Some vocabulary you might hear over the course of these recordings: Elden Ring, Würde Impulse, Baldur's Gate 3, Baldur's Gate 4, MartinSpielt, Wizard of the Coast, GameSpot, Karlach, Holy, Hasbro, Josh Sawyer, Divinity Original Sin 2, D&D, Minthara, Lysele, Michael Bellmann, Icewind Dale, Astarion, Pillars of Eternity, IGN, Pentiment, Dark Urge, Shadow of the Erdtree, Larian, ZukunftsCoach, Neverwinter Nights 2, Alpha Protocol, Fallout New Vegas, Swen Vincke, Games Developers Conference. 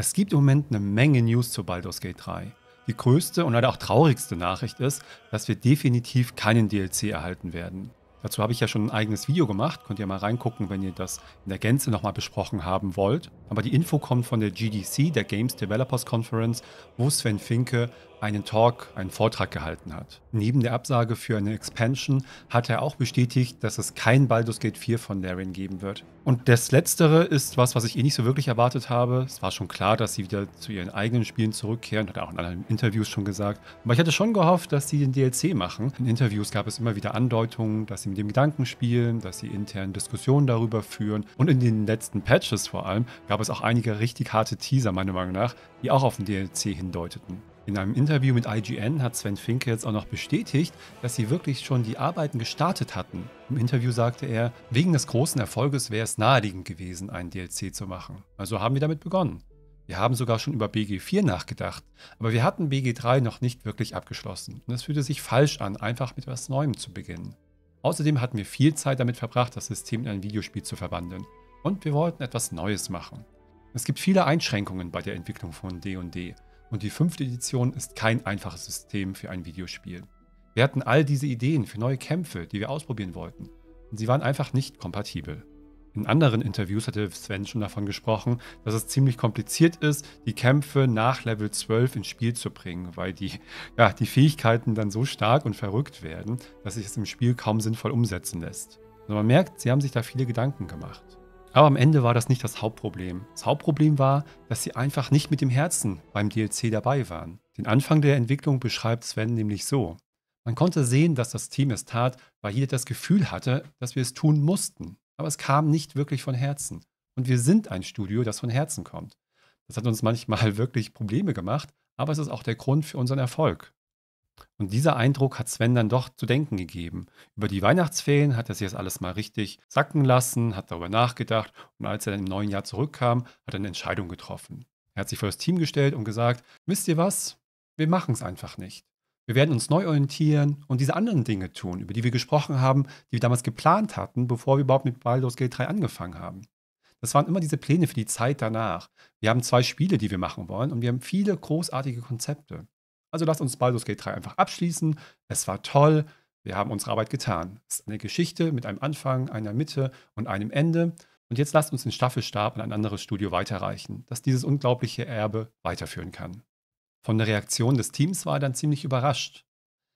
Es gibt im Moment eine Menge News zu Baldur's Gate 3. Die größte und leider auch traurigste Nachricht ist, dass wir definitiv keinen DLC erhalten werden. Dazu habe ich ja schon ein eigenes Video gemacht, könnt ihr mal reingucken, wenn ihr das in der Gänze nochmal besprochen haben wollt. Aber die Info kommt von der GDC, der Games Developers Conference, wo Swen Vincke einen Vortrag gehalten hat. Neben der Absage für eine Expansion hat er auch bestätigt, dass es kein Baldur's Gate 4 von Larian geben wird. Und das Letztere ist was ich eh nicht so wirklich erwartet habe. Es war schon klar, dass sie wieder zu ihren eigenen Spielen zurückkehren, hat er auch in anderen Interviews schon gesagt. Aber ich hatte schon gehofft, dass sie den DLC machen. In Interviews gab es immer wieder Andeutungen, dass sie mit dem Gedanken spielen, dass sie intern Diskussionen darüber führen. Und in den letzten Patches vor allem gab es auch einige richtig harte Teaser, meiner Meinung nach, die auch auf den DLC hindeuteten. In einem Interview mit IGN hat Swen Vincke jetzt auch noch bestätigt, dass sie wirklich schon die Arbeiten gestartet hatten. Im Interview sagte er, wegen des großen Erfolges wäre es naheliegend gewesen, einen DLC zu machen. Also haben wir damit begonnen. Wir haben sogar schon über BG4 nachgedacht, aber wir hatten BG3 noch nicht wirklich abgeschlossen. Und es fühlte sich falsch an, einfach mit etwas Neuem zu beginnen. Außerdem hatten wir viel Zeit damit verbracht, das System in ein Videospiel zu verwandeln. Und wir wollten etwas Neues machen. Es gibt viele Einschränkungen bei der Entwicklung von D&D. Und die 5. Edition ist kein einfaches System für ein Videospiel. Wir hatten all diese Ideen für neue Kämpfe, die wir ausprobieren wollten. Und sie waren einfach nicht kompatibel. In anderen Interviews hatte Sven schon davon gesprochen, dass es ziemlich kompliziert ist, die Kämpfe nach Level 12 ins Spiel zu bringen, weil die Fähigkeiten dann so stark und verrückt werden, dass sich es im Spiel kaum sinnvoll umsetzen lässt. Und man merkt, sie haben sich da viele Gedanken gemacht. Aber am Ende war das nicht das Hauptproblem. Das Hauptproblem war, dass sie einfach nicht mit dem Herzen beim DLC dabei waren. Den Anfang der Entwicklung beschreibt Sven nämlich so. Man konnte sehen, dass das Team es tat, weil jeder das Gefühl hatte, dass wir es tun mussten. Aber es kam nicht wirklich von Herzen. Und wir sind ein Studio, das von Herzen kommt. Das hat uns manchmal wirklich Probleme gemacht, aber es ist auch der Grund für unseren Erfolg. Und dieser Eindruck hat Sven dann doch zu denken gegeben. Über die Weihnachtsferien hat er sich das alles mal richtig sacken lassen, hat darüber nachgedacht und als er dann im neuen Jahr zurückkam, hat er eine Entscheidung getroffen. Er hat sich vor das Team gestellt und gesagt, wisst ihr was? Wir machen es einfach nicht. Wir werden uns neu orientieren und diese anderen Dinge tun, über die wir gesprochen haben, die wir damals geplant hatten, bevor wir überhaupt mit Baldur's Gate 3 angefangen haben. Das waren immer diese Pläne für die Zeit danach. Wir haben 2 Spiele, die wir machen wollen und wir haben viele großartige Konzepte. Also lasst uns Baldur's Gate 3 einfach abschließen. Es war toll. Wir haben unsere Arbeit getan. Es ist eine Geschichte mit einem Anfang, einer Mitte und einem Ende. Und jetzt lasst uns den Staffelstab an ein anderes Studio weiterreichen, das dieses unglaubliche Erbe weiterführen kann. Von der Reaktion des Teams war er dann ziemlich überrascht.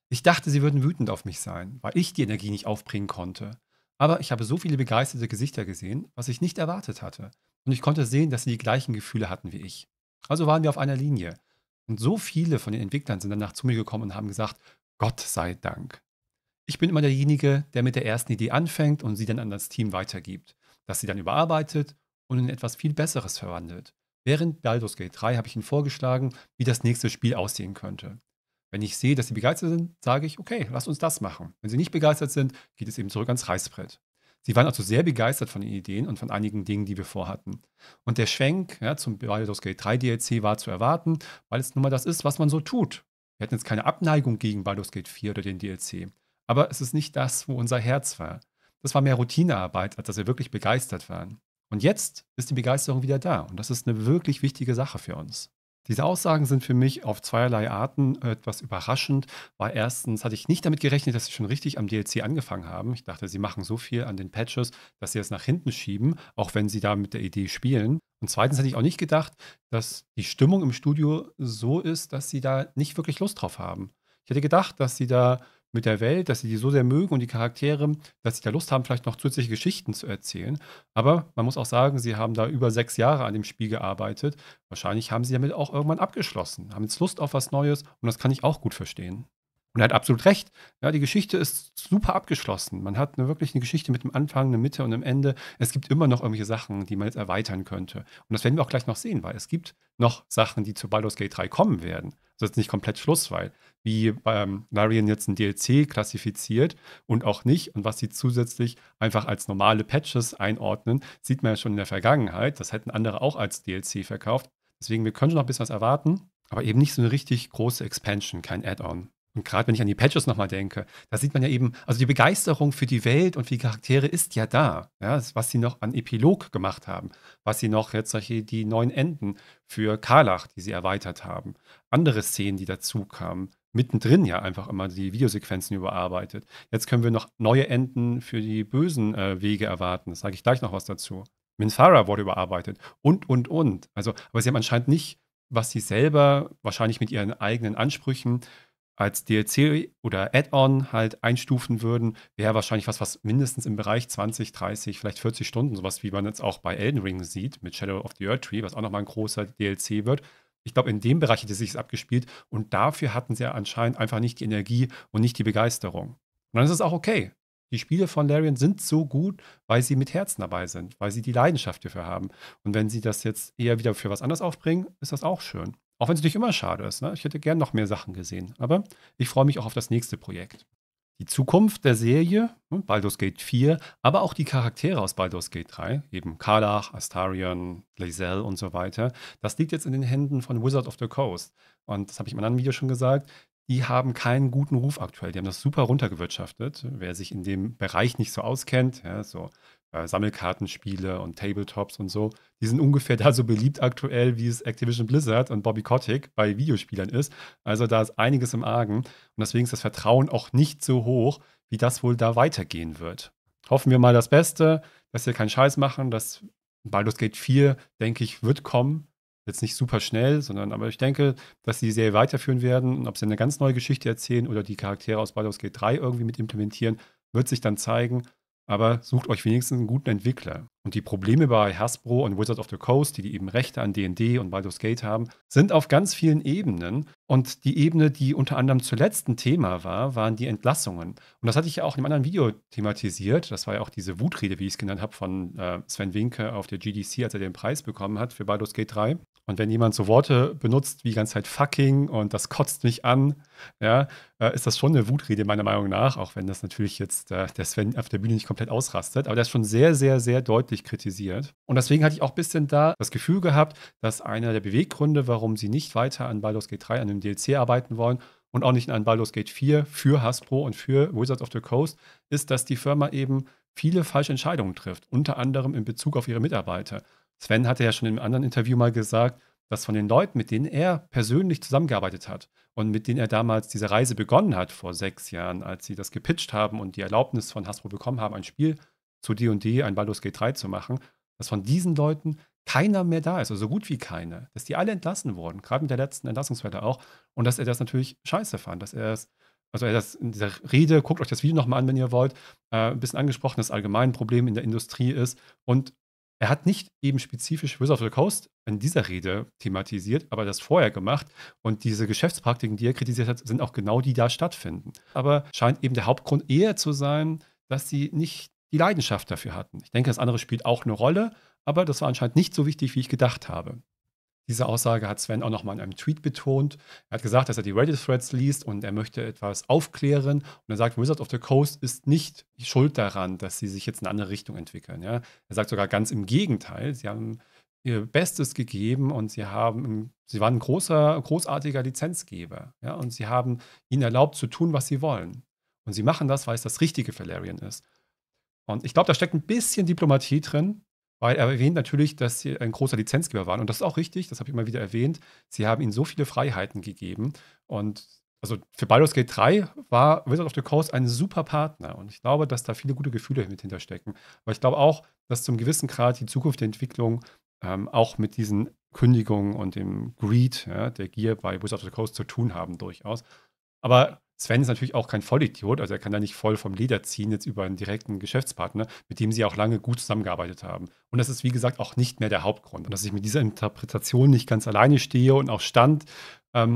Ich dachte, sie würden wütend auf mich sein, weil ich die Energie nicht aufbringen konnte. Aber ich habe so viele begeisterte Gesichter gesehen, was ich nicht erwartet hatte. Und ich konnte sehen, dass sie die gleichen Gefühle hatten wie ich. Also waren wir auf einer Linie. Und so viele von den Entwicklern sind danach zu mir gekommen und haben gesagt, Gott sei Dank. Ich bin immer derjenige, der mit der ersten Idee anfängt und sie dann an das Team weitergibt, das sie dann überarbeitet und in etwas viel Besseres verwandelt. Während Baldur's Gate 3 habe ich ihnen vorgeschlagen, wie das nächste Spiel aussehen könnte. Wenn ich sehe, dass sie begeistert sind, sage ich, okay, lasst uns das machen. Wenn sie nicht begeistert sind, geht es eben zurück ans Reißbrett. Sie waren also sehr begeistert von den Ideen und von einigen Dingen, die wir vorhatten. Und der Schwenk zum Baldur's Gate 3 DLC war zu erwarten, weil es nun mal das ist, was man so tut. Wir hatten jetzt keine Abneigung gegen Baldur's Gate 4 oder den DLC. Aber es ist nicht das, wo unser Herz war. Das war mehr Routinearbeit, als dass wir wirklich begeistert waren. Und jetzt ist die Begeisterung wieder da. Und das ist eine wirklich wichtige Sache für uns. Diese Aussagen sind für mich auf zweierlei Arten etwas überraschend, weil erstens hatte ich nicht damit gerechnet, dass sie schon richtig am DLC angefangen haben. Ich dachte, sie machen so viel an den Patches, dass sie es nach hinten schieben, auch wenn sie da mit der Idee spielen. Und zweitens hatte ich auch nicht gedacht, dass die Stimmung im Studio so ist, dass sie da nicht wirklich Lust drauf haben. Ich hätte gedacht, dass sie da mit der Welt, dass sie die so sehr mögen und die Charaktere, dass sie da Lust haben, vielleicht noch zusätzliche Geschichten zu erzählen. Aber man muss auch sagen, sie haben da über 6 Jahre an dem Spiel gearbeitet. Wahrscheinlich haben sie damit auch irgendwann abgeschlossen, haben jetzt Lust auf was Neues und das kann ich auch gut verstehen. Und er hat absolut recht. Ja, die Geschichte ist super abgeschlossen. Man hat wirklich eine Geschichte mit einem Anfang, einer Mitte und einem Ende. Es gibt immer noch irgendwelche Sachen, die man jetzt erweitern könnte. Und das werden wir auch gleich noch sehen, weil es gibt noch Sachen, die zu Baldur's Gate 3 kommen werden. Das ist nicht komplett Schluss, weil wie Larian jetzt ein DLC klassifiziert und auch nicht und was sie zusätzlich einfach als normale Patches einordnen, sieht man ja schon in der Vergangenheit. Das hätten andere auch als DLC verkauft. Deswegen, wir können schon noch ein bisschen was erwarten, aber eben nicht so eine richtig große Expansion, kein Add-on. Und gerade wenn ich an die Patches nochmal denke, da sieht man ja eben, also die Begeisterung für die Welt und für die Charaktere ist ja da. Ja, was sie noch an Epilog gemacht haben, was sie noch jetzt solche die neuen Enden für Karlach, die sie erweitert haben, andere Szenen, die dazu kamen, mittendrin ja einfach immer die Videosequenzen überarbeitet. Jetzt können wir noch neue Enden für die bösen Wege erwarten. Das sage ich gleich noch was dazu. Minthara wurde überarbeitet und. Also, aber sie haben anscheinend nicht, was sie selber wahrscheinlich mit ihren eigenen Ansprüchen als DLC oder Add-on halt einstufen würden, wäre wahrscheinlich was mindestens im Bereich 20, 30, vielleicht 40 Stunden, sowas wie man jetzt auch bei Elden Ring sieht, mit Shadow of the Erdtree, was auch nochmal ein großer DLC wird. Ich glaube, in dem Bereich hätte sich es abgespielt und dafür hatten sie ja anscheinend einfach nicht die Energie und nicht die Begeisterung. Und dann ist es auch okay. Die Spiele von Larian sind so gut, weil sie mit Herzen dabei sind, weil sie die Leidenschaft dafür haben. Und wenn sie das jetzt eher wieder für was anderes aufbringen, ist das auch schön. Auch wenn es natürlich immer schade ist, ne? Ich hätte gern noch mehr Sachen gesehen. Aber ich freue mich auch auf das nächste Projekt. Die Zukunft der Serie, Baldur's Gate 4, aber auch die Charaktere aus Baldur's Gate 3, eben Karlach, Astarion, Lysele und so weiter, das liegt jetzt in den Händen von Wizard of the Coast. Und das habe ich in einem anderen Video schon gesagt, die haben keinen guten Ruf aktuell. Die haben das super runtergewirtschaftet. Wer sich in dem Bereich nicht so auskennt, ja, so Sammelkartenspiele und Tabletops und so, die sind ungefähr da so beliebt aktuell, wie es Activision Blizzard und Bobby Kotick bei Videospielern ist. Also da ist einiges im Argen und deswegen ist das Vertrauen auch nicht so hoch, wie das wohl da weitergehen wird. Hoffen wir mal das Beste, dass wir keinen Scheiß machen, dass Baldur's Gate 4, denke ich, wird kommen. Jetzt nicht super schnell, sondern aber ich denke, dass sie die Serie weiterführen werden und ob sie eine ganz neue Geschichte erzählen oder die Charaktere aus Baldur's Gate 3 irgendwie mit implementieren, wird sich dann zeigen. Aber sucht euch wenigstens einen guten Entwickler. Und die Probleme bei Hasbro und Wizard of the Coast, die eben Rechte an D&D und Baldur's Gate haben, sind auf ganz vielen Ebenen. Und die Ebene, die unter anderem zuletzt ein Thema war, waren die Entlassungen. Und das hatte ich ja auch in einem anderen Video thematisiert. Das war ja auch diese Wutrede, wie ich es genannt habe, von Swen Vincke auf der GDC, als er den Preis bekommen hat für Baldur's Gate 3. Und wenn jemand so Worte benutzt wie die ganze Zeit fucking und das kotzt mich an, ja, ist das schon eine Wutrede meiner Meinung nach, auch wenn das natürlich jetzt der Sven auf der Bühne nicht komplett ausrastet. Aber der ist schon sehr, sehr, sehr deutlich kritisiert. Und deswegen hatte ich auch ein bisschen da das Gefühl gehabt, dass einer der Beweggründe, warum sie nicht weiter an Baldur's Gate 3, an dem DLC arbeiten wollen und auch nicht an Baldur's Gate 4 für Hasbro und für Wizards of the Coast, ist, dass die Firma eben viele falsche Entscheidungen trifft, unter anderem in Bezug auf ihre Mitarbeiter. Sven hatte ja schon in einem anderen Interview mal gesagt, dass von den Leuten, mit denen er persönlich zusammengearbeitet hat und mit denen er damals diese Reise begonnen hat, vor 6 Jahren, als sie das gepitcht haben und die Erlaubnis von Hasbro bekommen haben, ein Spiel zu D&D, ein Baldur's Gate 3 zu machen, dass von diesen Leuten keiner mehr da ist, also so gut wie keiner, dass die alle entlassen wurden, gerade mit der letzten Entlassungswelle auch, und dass er das natürlich scheiße fand, dass er es, also er das in dieser Rede, guckt euch das Video nochmal an, wenn ihr wollt, ein bisschen angesprochen, das allgemeine Problem in der Industrie ist. Und er hat nicht eben spezifisch Wizard of the Coast in dieser Rede thematisiert, aber das vorher gemacht. Und diese Geschäftspraktiken, die er kritisiert hat, sind auch genau die, da stattfinden. Aber scheint eben der Hauptgrund eher zu sein, dass sie nicht die Leidenschaft dafür hatten. Ich denke, das andere spielt auch eine Rolle, aber das war anscheinend nicht so wichtig, wie ich gedacht habe. Diese Aussage hat Sven auch nochmal in einem Tweet betont. Er hat gesagt, dass er die Reddit-Threads liest und er möchte etwas aufklären. Und er sagt, Wizard of the Coast ist nicht schuld daran, dass sie sich jetzt in eine andere Richtung entwickeln. Ja? Er sagt sogar ganz im Gegenteil. Sie haben ihr Bestes gegeben und sie waren ein großartiger Lizenzgeber. Ja? Und sie haben ihnen erlaubt zu tun, was sie wollen. Und sie machen das, weil es das Richtige für Larian ist. Und ich glaube, da steckt ein bisschen Diplomatie drin. Weil er erwähnt natürlich, dass sie ein großer Lizenzgeber waren. Und das ist auch richtig, das habe ich immer wieder erwähnt. Sie haben ihnen so viele Freiheiten gegeben. Und also für Baldur's Gate 3 war Wizard of the Coast ein super Partner. Und ich glaube, dass da viele gute Gefühle mit hinterstecken. Aber ich glaube auch, dass zum gewissen Grad die Zukunft der Entwicklung auch mit diesen Kündigungen und dem Greed, ja, der Gier bei Wizard of the Coast zu tun haben durchaus. Aber Sven ist natürlich auch kein Vollidiot, also er kann da nicht voll vom Leder ziehen jetzt über einen direkten Geschäftspartner, mit dem sie auch lange gut zusammengearbeitet haben. Und das ist, wie gesagt, auch nicht mehr der Hauptgrund. Und dass ich mit dieser Interpretation nicht ganz alleine stehe und auch stand,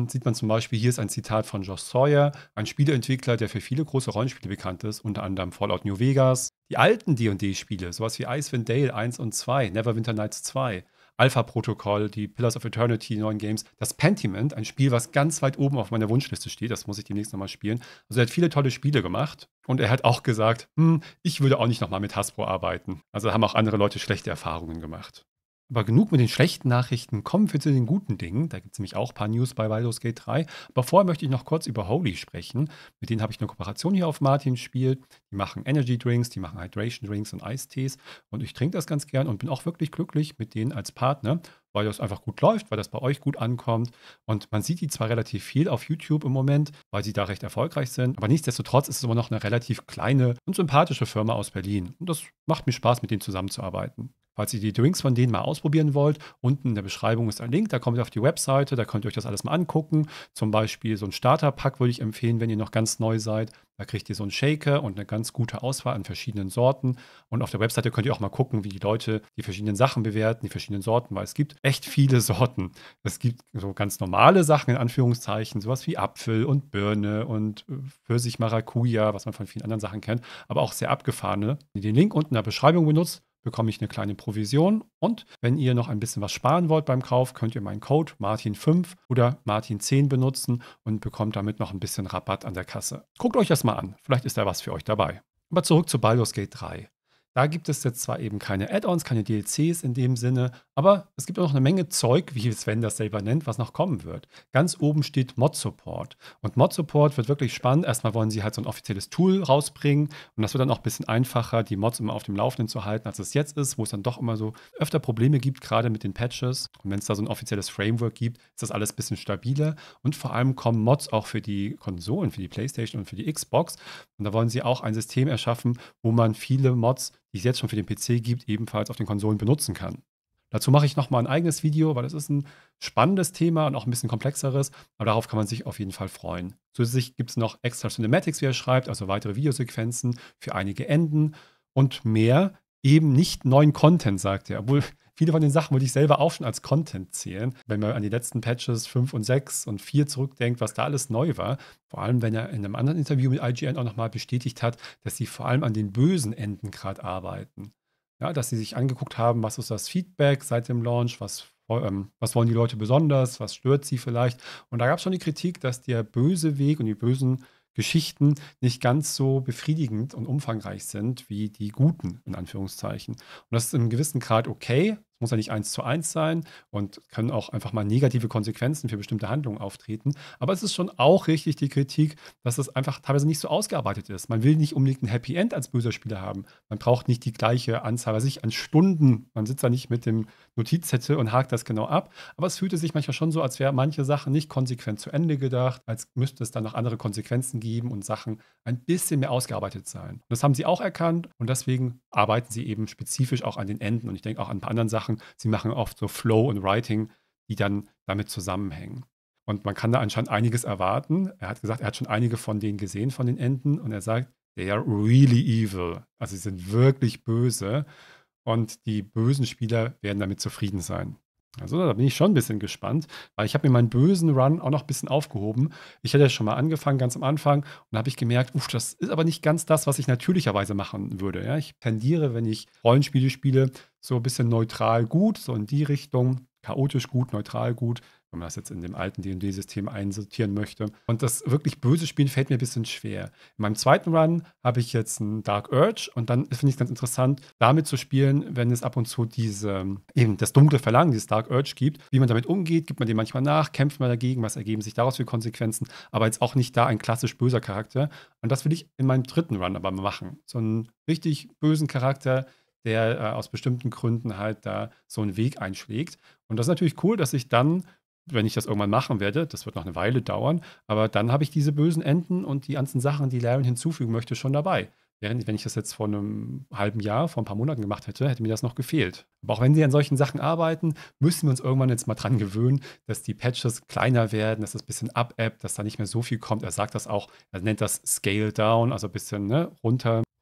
sieht man zum Beispiel, hier ist ein Zitat von Josh Sawyer, ein Spieleentwickler, der für viele große Rollenspiele bekannt ist, unter anderem Fallout New Vegas, die alten D&D-Spiele, sowas wie Icewind Dale 1 und 2, Neverwinter Nights 2, Alpha Protocol, die Pillars of Eternity, die neuen Games, das Pentiment, ein Spiel, was ganz weit oben auf meiner Wunschliste steht, das muss ich demnächst nochmal spielen. Also er hat viele tolle Spiele gemacht und er hat auch gesagt, ich würde auch nicht nochmal mit Hasbro arbeiten. Also haben auch andere Leute schlechte Erfahrungen gemacht. Aber genug mit den schlechten Nachrichten, kommen wir zu den guten Dingen. Da gibt es nämlich auch ein paar News bei Baldur's Gate 3. Aber vorher möchte ich noch kurz über Holy sprechen. Mit denen habe ich eine Kooperation hier auf MartinSpielt. Die machen Energy Drinks, die machen Hydration Drinks und Eistees. Und ich trinke das ganz gern und bin auch wirklich glücklich mit denen als Partner, weil das einfach gut läuft, weil das bei euch gut ankommt. Und man sieht die zwar relativ viel auf YouTube im Moment, weil sie da recht erfolgreich sind, aber nichtsdestotrotz ist es immer noch eine relativ kleine und sympathische Firma aus Berlin. Und das macht mir Spaß, mit denen zusammenzuarbeiten. Falls ihr die Drinks von denen mal ausprobieren wollt, unten in der Beschreibung ist ein Link, da kommt ihr auf die Webseite, da könnt ihr euch das alles mal angucken. Zum Beispiel so ein Starterpack würde ich empfehlen, wenn ihr noch ganz neu seid. Da kriegt ihr so einen Shaker und eine ganz gute Auswahl an verschiedenen Sorten. Und auf der Webseite könnt ihr auch mal gucken, wie die Leute die verschiedenen Sachen bewerten, die verschiedenen Sorten, weil es gibt echt viele Sorten. Es gibt so ganz normale Sachen, in Anführungszeichen, sowas wie Apfel und Birne und Pfirsich-Maracuja, was man von vielen anderen Sachen kennt, aber auch sehr abgefahrene. Wenn ihr den Link unten in der Beschreibung benutzt, bekomme ich eine kleine Provision. Und wenn ihr noch ein bisschen was sparen wollt beim Kauf, könnt ihr meinen Code Martin5 oder Martin10 benutzen und bekommt damit noch ein bisschen Rabatt an der Kasse. Guckt euch das mal an, vielleicht ist da was für euch dabei. Aber zurück zu Baldur's Gate 3. Da gibt es jetzt zwar eben keine Add-ons, keine DLCs in dem Sinne, aber es gibt auch noch eine Menge Zeug, wie Sven das selber nennt, was noch kommen wird. Ganz oben steht Mod-Support. Und Mod-Support wird wirklich spannend. Erstmal wollen sie halt so ein offizielles Tool rausbringen und das wird dann auch ein bisschen einfacher, die Mods immer auf dem Laufenden zu halten, als es jetzt ist, wo es dann doch immer so öfter Probleme gibt, gerade mit den Patches. Und wenn es da so ein offizielles Framework gibt, ist das alles ein bisschen stabiler. Und vor allem kommen Mods auch für die Konsolen, für die PlayStation und für die Xbox. Und da wollen sie auch ein System erschaffen, wo man viele Mods, die es jetzt schon für den PC gibt, ebenfalls auf den Konsolen benutzen kann. Dazu mache ich nochmal ein eigenes Video, weil das ist ein spannendes Thema und auch ein bisschen komplexeres, aber darauf kann man sich auf jeden Fall freuen. Zusätzlich gibt es noch extra Cinematics, wie er schreibt, also weitere Videosequenzen für einige Enden und mehr, eben nicht neuen Content, sagt er, obwohl viele von den Sachen würde ich selber auch schon als Content zählen. Wenn man an die letzten Patches 5 und 6 und 4 zurückdenkt, was da alles neu war. Vor allem, wenn er in einem anderen Interview mit IGN auch nochmal bestätigt hat, dass sie vor allem an den bösen Enden gerade arbeiten. Ja, dass sie sich angeguckt haben, was ist das Feedback seit dem Launch, was wollen die Leute besonders, was stört sie vielleicht. Und da gab es schon die Kritik, dass der böse Weg und die bösen Geschichten nicht ganz so befriedigend und umfangreich sind wie die guten, in Anführungszeichen. Und das ist in einem gewissen Grad okay, es muss ja nicht 1:1 sein und können auch einfach mal negative Konsequenzen für bestimmte Handlungen auftreten. Aber es ist schon auch richtig die Kritik, dass das einfach teilweise nicht so ausgearbeitet ist. Man will nicht unbedingt ein Happy End als böser Spieler haben. Man braucht nicht die gleiche Anzahl an Stunden. Man sitzt da nicht mit dem Notizzettel und hakt das genau ab. Aber es fühlte sich manchmal schon so, als wären manche Sachen nicht konsequent zu Ende gedacht, als müsste es dann noch andere Konsequenzen geben und Sachen ein bisschen mehr ausgearbeitet sein. Und das haben sie auch erkannt und deswegen arbeiten sie eben spezifisch auch an den Enden. Und ich denke auch an ein paar anderen Sachen. Sie machen oft so Flow und Writing, die dann damit zusammenhängen. Und man kann da anscheinend einiges erwarten. Er hat gesagt, er hat schon einige von denen gesehen, von den Enden. Und er sagt, they are really evil. Also sie sind wirklich böse. Und die bösen Spieler werden damit zufrieden sein. Also da bin ich schon ein bisschen gespannt, weil ich habe mir meinen bösen Run auch noch ein bisschen aufgehoben. Ich hatte ja schon mal angefangen, ganz am Anfang, und habe ich gemerkt, das ist aber nicht ganz das, was ich natürlicherweise machen würde. Ja? Ich tendiere, wenn ich Rollenspiele spiele, so ein bisschen neutral gut, so in die Richtung, chaotisch gut, neutral gut, wenn man das jetzt in dem alten D&D-System einsortieren möchte. Und das wirklich böse Spielen fällt mir ein bisschen schwer. In meinem zweiten Run habe ich jetzt einen Dark Urge und dann finde ich es ganz interessant, damit zu spielen, wenn es ab und zu eben das dunkle Verlangen, dieses Dark Urge gibt, wie man damit umgeht, gibt man dem manchmal nach, kämpft man dagegen, was ergeben sich daraus für Konsequenzen, aber jetzt auch nicht da ein klassisch böser Charakter. Und das will ich in meinem dritten Run aber machen. So einen richtig bösen Charakter, der aus bestimmten Gründen halt da so einen Weg einschlägt. Und das ist natürlich cool, dass ich dann, wenn ich das irgendwann machen werde, das wird noch eine Weile dauern, aber dann habe ich diese bösen Enden und die ganzen Sachen, die Larian hinzufügen möchte, schon dabei. Während wenn ich das jetzt vor einem halben Jahr, vor ein paar Monaten gemacht hätte, hätte mir das noch gefehlt. Aber auch wenn sie an solchen Sachen arbeiten, müssen wir uns irgendwann jetzt mal dran gewöhnen, dass die Patches kleiner werden, dass das ein bisschen abebbt, dass da nicht mehr so viel kommt. Er sagt das auch, er nennt das Scale Down, also ein bisschen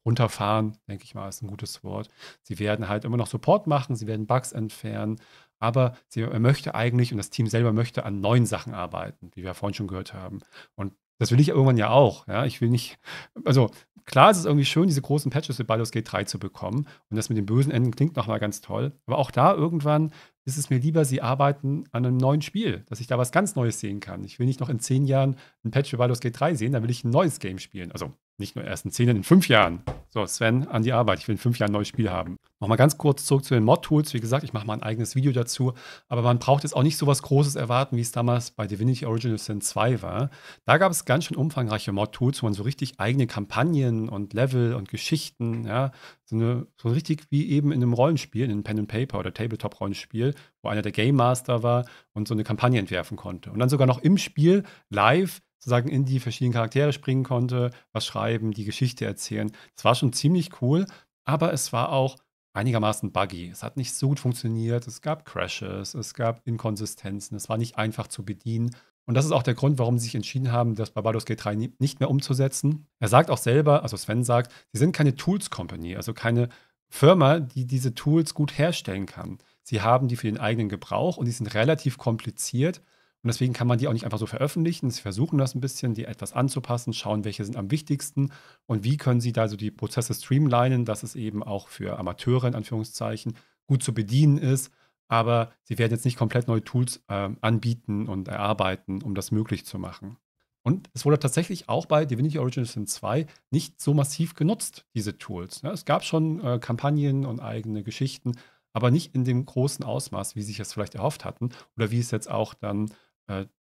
runterfahren, denke ich mal, ist ein gutes Wort. Sie werden halt immer noch Support machen, sie werden Bugs entfernen, aber er möchte eigentlich und das Team selber möchte an neuen Sachen arbeiten, wie wir ja vorhin schon gehört haben. Und das will ich irgendwann ja auch. Ja? Ich will nicht, also klar, es ist irgendwie schön, diese großen Patches für Baldur's Gate 3 zu bekommen und das mit den bösen Enden klingt nochmal ganz toll, aber auch da irgendwann ist es mir lieber, sie arbeiten an einem neuen Spiel, dass ich da was ganz Neues sehen kann. Ich will nicht noch in 10 Jahren ein Patch für Baldur's Gate 3 sehen, dann will ich ein neues Game spielen. Also Nicht nur erst in 10, in 5 Jahren. So, Sven, an die Arbeit. Ich will in 5 Jahren ein neues Spiel haben. Nochmal ganz kurz zurück zu den Mod-Tools. Wie gesagt, ich mache mal ein eigenes Video dazu. Aber man braucht jetzt auch nicht so was Großes erwarten, wie es damals bei Divinity Original Sin 2 war. Da gab es ganz schön umfangreiche Mod-Tools, wo man so richtig eigene Kampagnen und Level und Geschichten, ja, so richtig wie eben in einem Rollenspiel, in einem Pen-and-Paper oder Tabletop-Rollenspiel, wo einer der Game Master war und so eine Kampagne entwerfen konnte. Und dann sogar noch im Spiel live sozusagen in die verschiedenen Charaktere springen konnte, was schreiben, die Geschichte erzählen. Das war schon ziemlich cool, aber es war auch einigermaßen buggy. Es hat nicht so gut funktioniert, es gab Crashes, es gab Inkonsistenzen, es war nicht einfach zu bedienen. Und das ist auch der Grund, warum sie sich entschieden haben, das bei Baldur's Gate 3 nicht mehr umzusetzen. Er sagt auch selber, also Sven sagt, sie sind keine Tools-Company, also keine Firma, die diese Tools gut herstellen kann. Sie haben die für den eigenen Gebrauch und die sind relativ kompliziert. Und deswegen kann man die auch nicht einfach so veröffentlichen. Sie versuchen das ein bisschen, die etwas anzupassen, schauen, welche sind am wichtigsten und wie können sie da so die Prozesse streamlinen, dass es eben auch für Amateure in Anführungszeichen gut zu bedienen ist. Aber sie werden jetzt nicht komplett neue Tools anbieten und erarbeiten, um das möglich zu machen. Und es wurde tatsächlich auch bei Divinity Original Sin 2 nicht so massiv genutzt, diese Tools. Ja, es gab schon Kampagnen und eigene Geschichten, aber nicht in dem großen Ausmaß, wie sie sich das vielleicht erhofft hatten oder wie es jetzt auch dann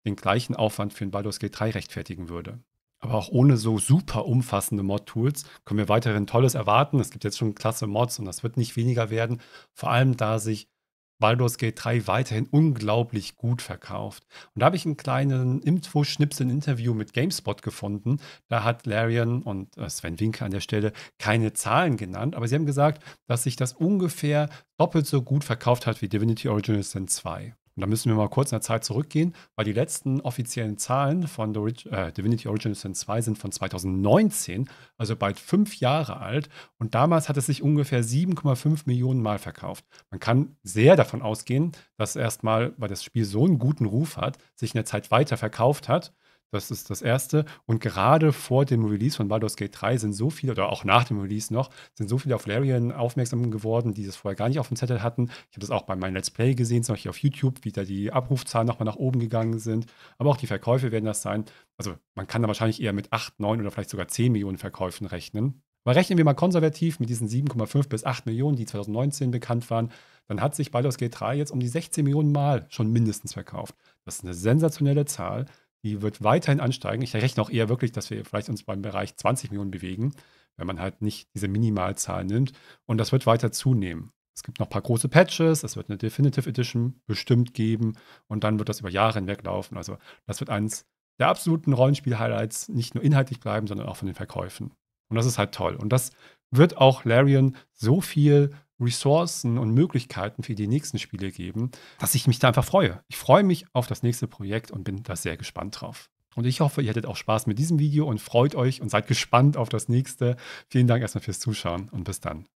den gleichen Aufwand für ein Baldur's Gate 3 rechtfertigen würde. Aber auch ohne so super umfassende Mod-Tools können wir weiterhin Tolles erwarten. Es gibt jetzt schon klasse Mods und das wird nicht weniger werden. Vor allem, da sich Baldur's Gate 3 weiterhin unglaublich gut verkauft. Und da habe ich einen kleinen Info-Schnipsel-Interview mit GameSpot gefunden. Da hat Larian und Swen Vincke an der Stelle keine Zahlen genannt, aber sie haben gesagt, dass sich das ungefähr doppelt so gut verkauft hat wie Divinity Original Sin 2. Und da müssen wir mal kurz in der Zeit zurückgehen, weil die letzten offiziellen Zahlen von Divinity Original Sin 2 sind von 2019, also bald 5 Jahre alt. Und damals hat es sich ungefähr 7,5 Millionen Mal verkauft. Man kann sehr davon ausgehen, dass erstmal, weil das Spiel so einen guten Ruf hat, sich in der Zeit weiter verkauft hat. Das ist das Erste. Und gerade vor dem Release von Baldur's Gate 3 sind so viele, oder auch nach dem Release noch, sind so viele auf Larian aufmerksam geworden, die das vorher gar nicht auf dem Zettel hatten. Ich habe das auch bei meinem Let's Play gesehen, zum Beispiel auf YouTube, wie da die Abrufzahlen nochmal nach oben gegangen sind. Aber auch die Verkäufe werden das sein. Also man kann da wahrscheinlich eher mit 8, 9 oder vielleicht sogar 10 Millionen Verkäufen rechnen. Aber rechnen wir mal konservativ mit diesen 7,5 bis 8 Millionen, die 2019 bekannt waren, dann hat sich Baldur's Gate 3 jetzt um die 16 Millionen Mal schon mindestens verkauft. Das ist eine sensationelle Zahl. Die wird weiterhin ansteigen. Ich rechne auch eher wirklich, dass wir vielleicht uns beim Bereich 20 Millionen bewegen, wenn man halt nicht diese Minimalzahl nimmt. Und das wird weiter zunehmen. Es gibt noch ein paar große Patches, es wird eine Definitive Edition bestimmt geben und dann wird das über Jahre hinweg laufen. Also das wird eines der absoluten Rollenspiel-Highlights nicht nur inhaltlich bleiben, sondern auch von den Verkäufen. Und das ist halt toll. Und das wird auch Larian so viel Ressourcen und Möglichkeiten für die nächsten Spiele geben, dass ich mich da einfach freue. Ich freue mich auf das nächste Projekt und bin da sehr gespannt drauf. Und ich hoffe, ihr hattet auch Spaß mit diesem Video und freut euch und seid gespannt auf das nächste. Vielen Dank erstmal fürs Zuschauen und bis dann.